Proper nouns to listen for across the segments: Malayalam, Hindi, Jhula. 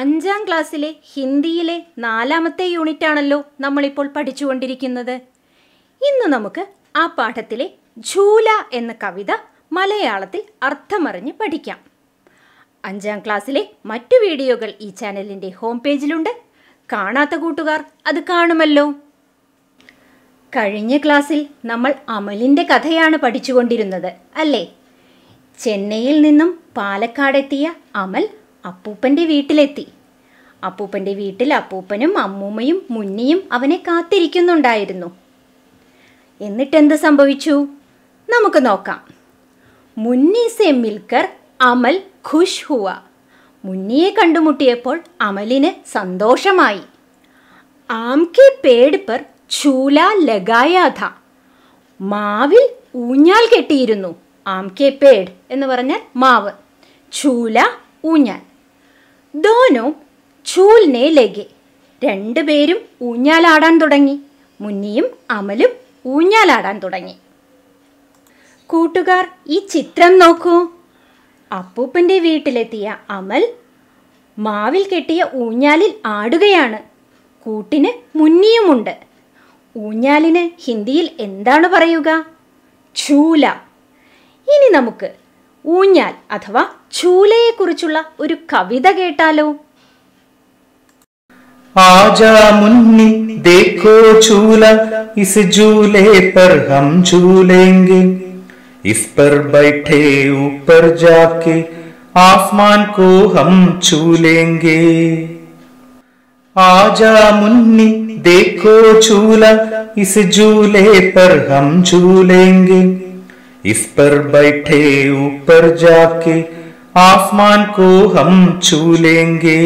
അഞ്ചാം ക്ലാസ്സിലെ ഹിന്ദിയിലെ നാലാമത്തെ യൂണിറ്റ് ആണല്ലോ നമ്മൾ ഇപ്പോൾ പഠിച്ചുകൊണ്ടിരിക്കുന്നത്. ഇന്ന് നമുക്ക് ആ പാഠത്തിലെ ഝൂല എന്ന കവിത മലയാളത്തിൽ അർത്ഥമറിഞ്ഞ് പഠിക്കാം. അഞ്ചാം ക്ലാസ്സിലെ മറ്റു വീഡിയോകൾ ഈ ചാനലിൻ്റെ ഹോം പേജിലുണ്ട്. കാണാത്ത കൂട്ടുകാർ അത് കാണുമല്ലോ. കഴിഞ്ഞ ക്ലാസ്സിൽ നമ്മൾ അമലിൻ്റെ കഥയാണ് പഠിച്ചുകൊണ്ടിരുന്നത് അല്ലേ? ചെന്നൈയിൽ നിന്നും പാലക്കാടെത്തിയ അമൽ അപ്പൂപ്പൻ്റെ വീട്ടിലെത്തി. അപ്പൂപ്പൻ്റെ വീട്ടിൽ അപ്പൂപ്പനും അമ്മൂമ്മയും മുന്നിയും അവനെ കാത്തിരിക്കുന്നുണ്ടായിരുന്നു. എന്നിട്ടെന്ത് സംഭവിച്ചു നമുക്ക് നോക്കാം. മുന്നി സെ മിൽക്കർ അമൽ ഖുഷ് ഹുവ. മുന്നിയെ കണ്ടുമുട്ടിയപ്പോൾ അമലിന് സന്തോഷമായി. ആംകെ പേട് പർ ഝൂല ലഗായാഥ. മാവിൽ ഊഞ്ഞാൽ കെട്ടിയിരുന്നു. ആംകെ പേട് എന്ന് പറഞ്ഞാൽ മാവ്, ഝൂല ഊഞ്ഞാൽ. ദോനോ ഝൂൽനെ ലഗെ. രണ്ടുപേരും ഊഞ്ഞാലാടാൻ തുടങ്ങി. മുന്നിയും അമലും ഊഞ്ഞാലാടാൻ തുടങ്ങി. കൂട്ടുകാർ, ഈ ചിത്രം നോക്കൂ. അപ്പൂപ്പൻ്റെ വീട്ടിലെത്തിയ അമൽ മാവിൽ കെട്ടിയ ഊഞ്ഞാലിൽ ആടുകയാണ്. കൂട്ടിന് മുന്നിയുമുണ്ട്. ഊഞ്ഞാലിന് ഹിന്ദിയിൽ എന്താണ് പറയുക? ഝൂല. ഇനി നമുക്ക് ഊഞ്ഞാൽ അഥവാ ഝൂലയെക്കുറിച്ചുള്ള ഒരു കവിത കേട്ടാലോ? आजा मुन्नी देखो झूला, इस झूले पर हम झूलेंगे, इस पर बैठे ऊपर जाके आसमान को हम झूलेंगे। आजा मुन्नी देखो झूला, इस झूले पर हम झूलेंगे, इस पर बैठे ऊपर जाके आसमान को हम झूलेंगे।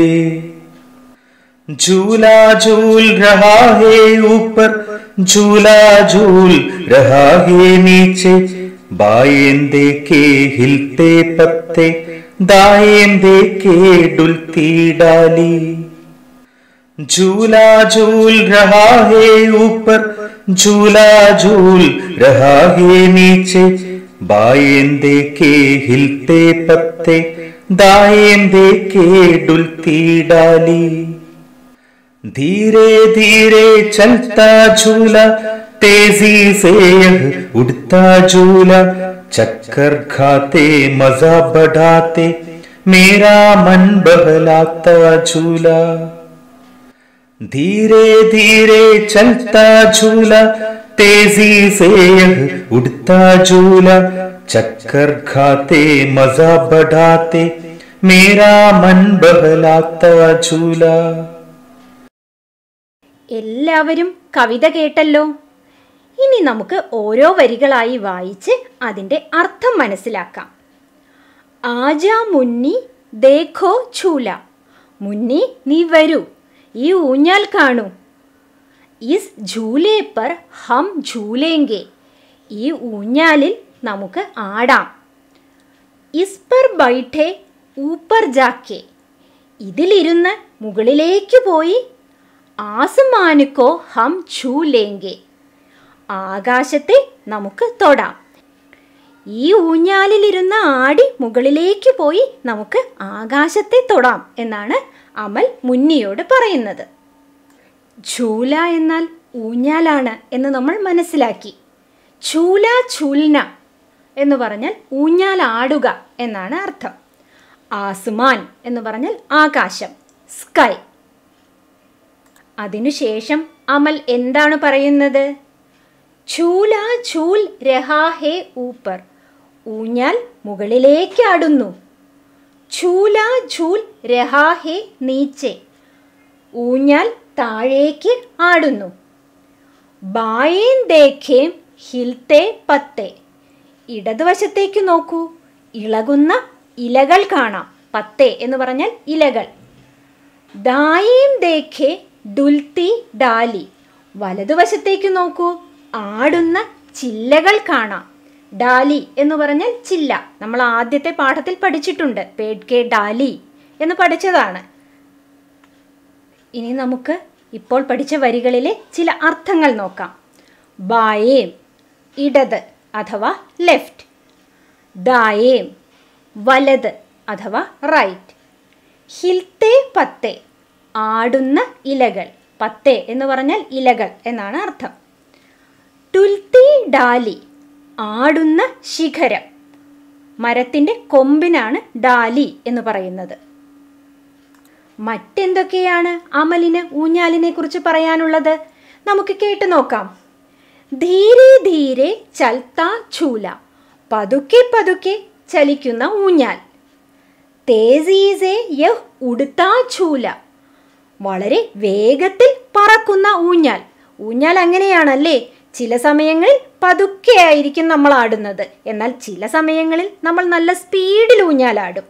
झूला झूल रहा है ऊपर, झूला झूल रहा है नीचे, बाएं देखे हिलते पत्ते, दाएं देखे डुलती डाली। झूला झूल रहा है ऊपर, झूला झूल रहा है नीचे, बाएं देखे हिलते पत्ते, दाएं देखे डुलती डाली। धीरे धीरे चलता झूला, तेजी से उड़ता झूला, चक्कर खाते मजा बढ़ाते, मेरा मन बहलाता झूला। धीरे धीरे चलता झूला, तेजी से उड़ता झूला, चक्कर खाते मजा बढ़ाते, मेरा मन बहलाता झूला। എല്ലാവരും കവിത കേട്ടല്ലോ. ഇനി നമുക്ക് ഓരോ വരികളായി വായിച്ച് അതിൻ്റെ അർത്ഥം മനസ്സിലാക്കാം. ആജാ മുന്നി ദേഖോ ഝൂല. മുന്നി നീ വരൂ, ഈ ഊഞ്ഞാൽ കാണൂ. ഇസ് ഝൂലേ പർ ഹം ഝൂലേങ്കെ. ഈ ഊഞ്ഞാലിൽ നമുക്ക് ആടാം. ഇസ് പർ ബൈഠേ ഊപ്പർ ജാക്കെ. ഇതിലിരുന്ന് മുകളിലേക്ക് പോയി ആസമാനുക്കോ ഹം ഝൂലേങ്കെ. ആകാശത്തെ നമുക്ക് തൊടാം. ഈ ഊഞ്ഞാലിലിരുന്ന് ആടി മുകളിലേക്ക് പോയി നമുക്ക് ആകാശത്തെ തൊടാം എന്നാണ് അമൽ മുന്നിയോട് പറയുന്നത്. ഝൂല എന്നാൽ ഊഞ്ഞാലാണ് എന്ന് നമ്മൾ മനസ്സിലാക്കി. ഝൂല ഝൂൽന എന്ന് പറഞ്ഞാൽ ഊഞ്ഞാലാടുക എന്നാണ് അർത്ഥം. ആസ്മാൻ എന്ന് പറഞ്ഞാൽ ആകാശം, സ്കൈ. അതിനുശേഷം അമൽ എന്താണ് പറയുന്നത്? ഝൂല ഝൂൽ രഹാ ഹേ ഊപ്പർ. ഊഞ്ഞാൽ മുകളിലേക്കാടുന്നു. ഝൂല ഝൂൽ രഹാ ഹേ നീച്ചെ. ഊഞ്ഞാൽ താഴേക്ക് ആടുന്നു. ബായേൻ ദേഖേം ഹിൽത്തെ പത്തെ. ഇടതുവശത്തേക്ക് നോക്കൂ, ഇളകുന്ന ഇലകൾ കാണാം. പത്തെ എന്ന് പറഞ്ഞാൽ ഇലകൾ. ദായേം ദേഖേ ദുൽത്തി ഡാലി. വലതുവശത്തേക്ക് നോക്കൂ, ആടുന്ന ചില്ലകൾ കാണാം. ഡാലി എന്ന് പറഞ്ഞാൽ ചില്ല. നമ്മൾ ആദ്യത്തെ പാഠത്തിൽ പഠിച്ചിട്ടുണ്ട്, പേട് കെ ഡാലി എന്ന് പഠിച്ചതാണ്. ഇനി നമുക്ക് ഇപ്പോൾ പഠിച്ച വരികളിലെ ചില അർത്ഥങ്ങൾ നോക്കാം. ബായേം ഇടത് അഥവാ ലെഫ്റ്റ്, ദായേം വലത് അഥവാ റൈറ്റ്, ഹിൽത്തെ പത്തെ ആടുന്ന ഇലകൾ. പത്തെ എന്ന് പറഞ്ഞാൽ ഇലകൾ എന്നാണ് അർത്ഥം. ടുൽത്തി ഡാലി ആടുന്ന ശിഖരം. മരത്തിൻ്റെ കൊമ്പിനാണ് ഡാലി എന്ന് പറയുന്നത്. മറ്റെന്തൊക്കെയാണ് അമലിന് ഊഞ്ഞാലിനെ കുറിച്ച് പറയാനുള്ളത്? നമുക്ക് കേട്ടു നോക്കാം. ധീരെ ധീരെ ചൽത്താ ഝൂല, പതുക്കെ പതുക്കെ ചലിക്കുന്ന ഊഞ്ഞാൽ. തേസി സേ യഹ് ഉഡ്താ ഝൂല, വളരെ വേഗത്തിൽ പറക്കുന്ന ഊഞ്ഞാൽ. ഊഞ്ഞാൽ അങ്ങനെയാണല്ലേ, ചില സമയങ്ങളിൽ പതുക്കെ ആയിരിക്കും നമ്മൾ ആടുന്നത്, എന്നാൽ ചില സമയങ്ങളിൽ നമ്മൾ നല്ല സ്പീഡിൽ ഊഞ്ഞാലാടും.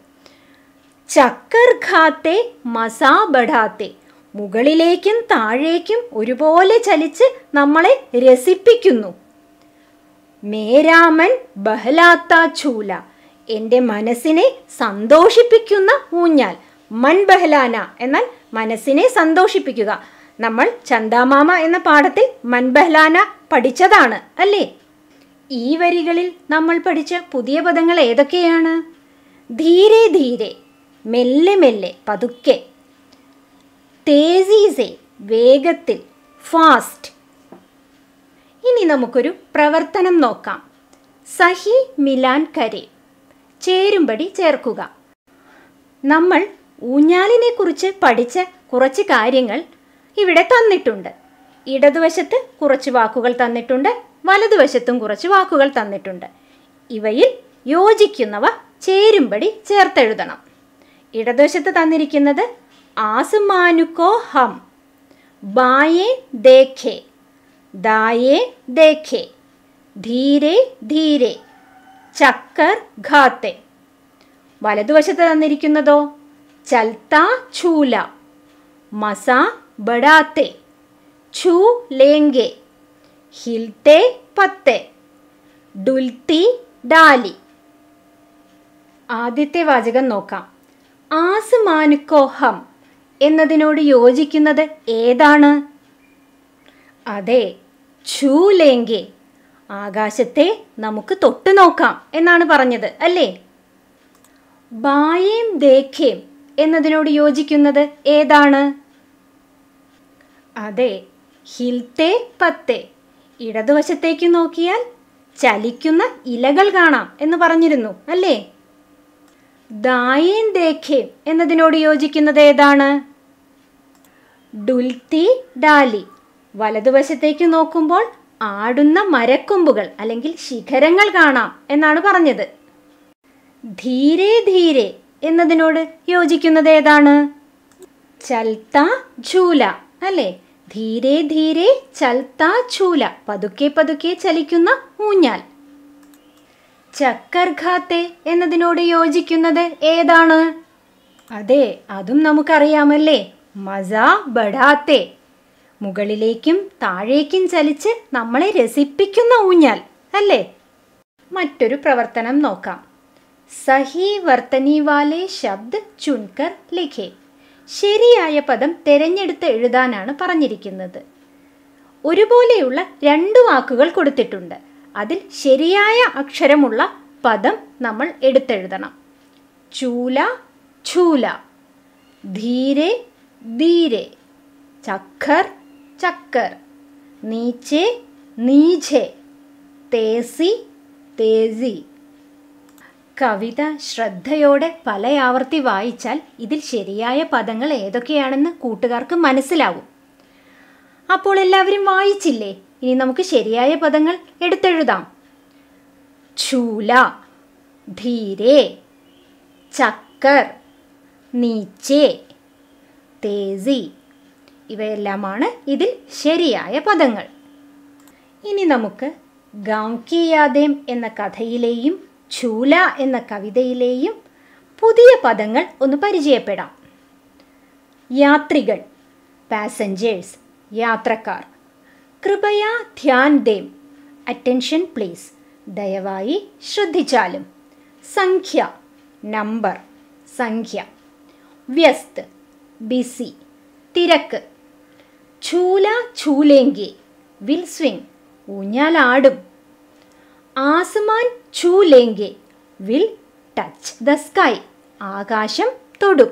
ചക്കർ ഖാത്തെ മസാ ബഡാത്തെ, മുകളിലേക്കും താഴേക്കും ഒരുപോലെ ചലിച്ച് നമ്മളെ രസിപ്പിക്കുന്നു. മേരാമൻ ബഹലാത്ത ഝൂല, എൻ്റെ മനസ്സിനെ സന്തോഷിപ്പിക്കുന്ന ഊഞ്ഞാൽ. മൻ ബഹലാന എന്നാൽ മനസ്സിനെ സന്തോഷിപ്പിക്കുക. നമ്മൾ ചന്ദാമാമ എന്ന പാഠത്തിൽ മൻബഹ്ലാന പഠിച്ചതാണ് അല്ലേ. ഈ വരികളിൽ നമ്മൾ പഠിച്ച പുതിയ പദങ്ങൾ ഏതൊക്കെയാണ്? ധീരെ ധീരെ മെല്ലെ മെല്ലെ പതുക്കെ. തേസീസെ വേഗത്തിൽ ഫാസ്റ്റ്. ഇനി നമുക്കൊരു പ്രവർത്തനം നോക്കാം. സഹി മിലാൻ കരെ ചേരുംപടി ചേർക്കുക. നമ്മൾ ഊഞ്ഞാലിനെ കുറിച്ച് പഠിച്ച കുറച്ച് കാര്യങ്ങൾ ഇവിടെ തന്നിട്ടുണ്ട്. ഇടതുവശത്ത് കുറച്ച് വാക്കുകൾ തന്നിട്ടുണ്ട്, വലതുവശത്തും കുറച്ച് വാക്കുകൾ തന്നിട്ടുണ്ട്. ഇവയിൽ യോജിക്കുന്നവ ചേരുംപടി ചേർത്തെഴുതണം. ഇടതുവശത്ത് തന്നിരിക്കുന്നത് ആസ്മാനുക്കോ ഹം, ബായേ ദേഖേ ദായേ ദേഖേ, ധീരെ ധീരെ ചക്കർ ഖാത്തെ. വലതുവശത്ത് തന്നിരിക്കുന്നതോ ചൽത്താ ഝൂല, മസാ ബഡാത്തെ, ഛൂ ലേംഗെ, ഹിൽത്തെ പത്തെ, ഡുൽത്തി ഡാലി. ആദ്യത്തെ വാചകം നോക്കാം. ആസ്മാനുക്കോ ഹം എന്നതിനോട് യോജിക്കുന്നത് ഏതാണ്? അതെ, ഛൂ ലേംഗെ, ആകാശത്തെ നമുക്ക് തൊട്ടു നോക്കാം എന്നാണ് പറഞ്ഞത് അല്ലേ. ബായേം ദേഖേം എന്നതിനോട് യോജിക്കുന്നത് ഏതാണ്? അതെ, ഹിൽത്തെ പത്തെ, ഇടതുവശത്തേക്ക് നോക്കിയാൽ ചലിക്കുന്ന ഇലകൾ കാണാം എന്ന് പറഞ്ഞിരുന്നു അല്ലേ. ദായേൻ ദേഖേം എന്നതിനോട് യോജിക്കുന്നത് ഏതാണ്? ഡുൽത്തി ഡാലി, വലതുവശത്തേക്ക് നോക്കുമ്പോൾ ആടുന്ന മരക്കൊമ്പുകൾ അല്ലെങ്കിൽ ശിഖരങ്ങൾ കാണാം എന്നാണ് പറഞ്ഞത്. ധീരെ ധീരെ എന്നതിനോട് യോജിക്കുന്നത് ഏതാണ്? ചൽത്താ ഝൂല അല്ലേ. ധീരെ ധീരെ ചൽത്താ ഝൂല, പതുക്കെ പതുക്കെ ചലിക്കുന്ന ഊഞ്ഞാൽ. ചക്കർ ഖാത്തെ എന്നതിനോട് യോജിക്കുന്നത് ഏതാണ്? അതെ, അതും നമുക്കറിയാമല്ലേ, മസാ ബഡാത്തെ, മുകളിലേക്കും താഴേക്കും ചലിച്ച് നമ്മളെ രസിപ്പിക്കുന്ന ഊഞ്ഞാൽ അല്ലേ. മറ്റൊരു പ്രവർത്തനം നോക്കാം. സഹി വർത്തനി വാലേ ശബ്ദ് ചുൻകർ ലിഖേ, ശരിയായ പദം തിരഞ്ഞെടുത്ത് എഴുതാനാണ് പറഞ്ഞിരിക്കുന്നത്. ഒരുപോലെയുള്ള രണ്ട് വാക്കുകൾ കൊടുത്തിട്ടുണ്ട്, അതിൽ ശരിയായ അക്ഷരമുള്ള പദം നമ്മൾ എടുത്തെഴുതണം. ഝൂല ഝൂല, ധീരെ ധീരെ, ചക്കർ ചക്കർ, നീച്ചേ നീച്ചേ, തേസി തേസി. കവിത ശ്രദ്ധയോടെ പല ആവർത്തി വായിച്ചാൽ ഇതിൽ ശരിയായ പദങ്ങൾ ഏതൊക്കെയാണെന്ന് കൂട്ടുകാർക്ക് മനസ്സിലാവും. അപ്പോൾ എല്ലാവരും വായിച്ചില്ലേ? ഇനി നമുക്ക് ശരിയായ പദങ്ങൾ എടുത്തെഴുതാം. ഝൂല, ധീരെ, ചക്കർ, നീച്ചേ, തേസി. ഇവയെല്ലാമാണ് ഇതിൽ ശരിയായ പദങ്ങൾ. ഇനി നമുക്ക് ഗാം കി യാദേം എന്ന കഥയിലെയും ഝൂല എന്ന കവിതയിലെയും പുതിയ പദങ്ങൾ ഒന്ന് പരിചയപ്പെടാം. യാത്രികൾ പാസഞ്ചേഴ്സ്, യാത്രക്കാർ. കൃപയാ ധ്യാൻ ദേം അറ്റൻഷൻ പ്ലീസ്, ദയവായി ശ്രദ്ധിച്ചാലും. സംഖ്യ നമ്പർ സംഖ്യ. വ്യസ്ത് ബിസി തിരക്ക്. ഝൂല ഝൂലേങ്കി വിൽ സ്വിംഗ് ഊഞ്ഞാലാടും. ആസ്മാൻ ഝൂലേങ്കി വിൽ ടച്ച് ദ സ്കൈ ആകാശം തൊടും.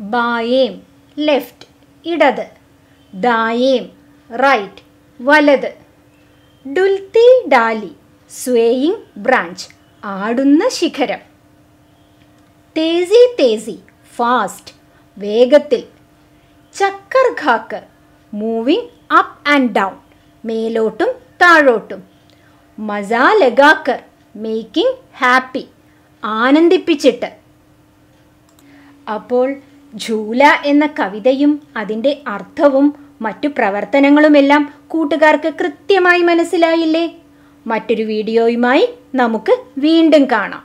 बाएं लेफ्ट इडद दाएं राइट वलद डुल्ती डाली स्वेइंग ब्रांच आडुन्न शिखरम तेजी तेजी फास्ट वेगत्तिल चक्कर घाक्कर मूविंग अप एंड डाउन मेलोट्टुम ताळोट्टुम मजा लगाक्कर मेकिंग हैप्पी ആനന്ദിപ്പിച്ചിട്ട് അപ്പോൾ ജൂല എന്ന കവിതയും അതിന്റെ അർത്ഥവും മറ്റു പ്രവർത്തനങ്ങളുമെല്ലാം കൂട്ടുകാർക്ക് കൃത്യമായി മനസ്സിലായില്ലേ? മറ്റൊരു വീഡിയോയുമായി നമുക്ക് വീണ്ടും കാണാം.